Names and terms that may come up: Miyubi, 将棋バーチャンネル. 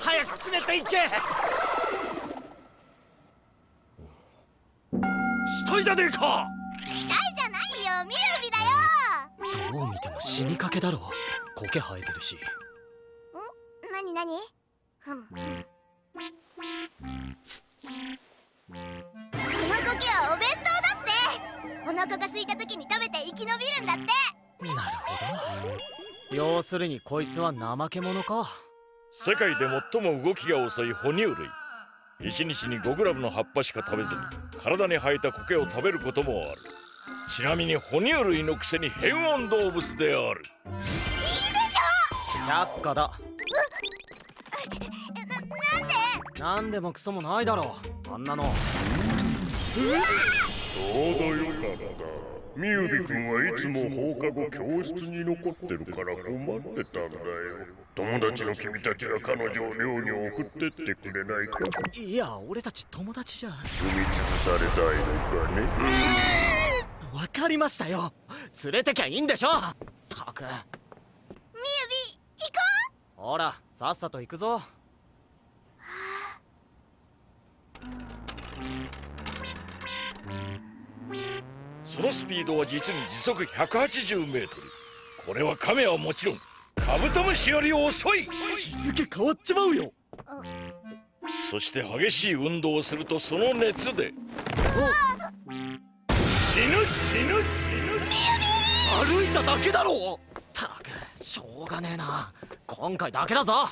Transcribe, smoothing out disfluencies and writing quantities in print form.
早く連れて行け。死体じゃねえか。死体じゃないよ、ミルビだよ。どう見ても死にかけだろ、苔生えてるし。ん、なになに。ふむふむ。この苔はお弁当だって。お腹が空いた時に食べて生き延びるんだって。なるほど。要するにこいつは怠け者か。世界で最も動きが遅い哺乳類。1日に 5g の葉っぱしか食べずに体に生えた苔を食べることもある。ちなみに哺乳類のくせに変温動物である。いいでしょ。却下だ。なんで。なんでもクソもないだろう、あんなの。ちょうどよかった。ミュービ君はいつも放課後教室に残ってるから困ってたんだよ。友達の君たちは彼女を寮に送ってってくれないか。いや、俺たち友達じゃ。踏み潰されたいのかね。わかりましたよ。連れてきゃいいんでしょ。ったく。ミュービ、行こう。ほら、さっさと行くぞ。そのスピードは実に時速180メートル。これはカメはもちろんカブトムシより遅い。日付変わっちまうよ。そして激しい運動をするとその熱で死ぬ死ぬ死ぬ。歩いただけだろう。ったく、しょうがねえな。今回だけだぞ。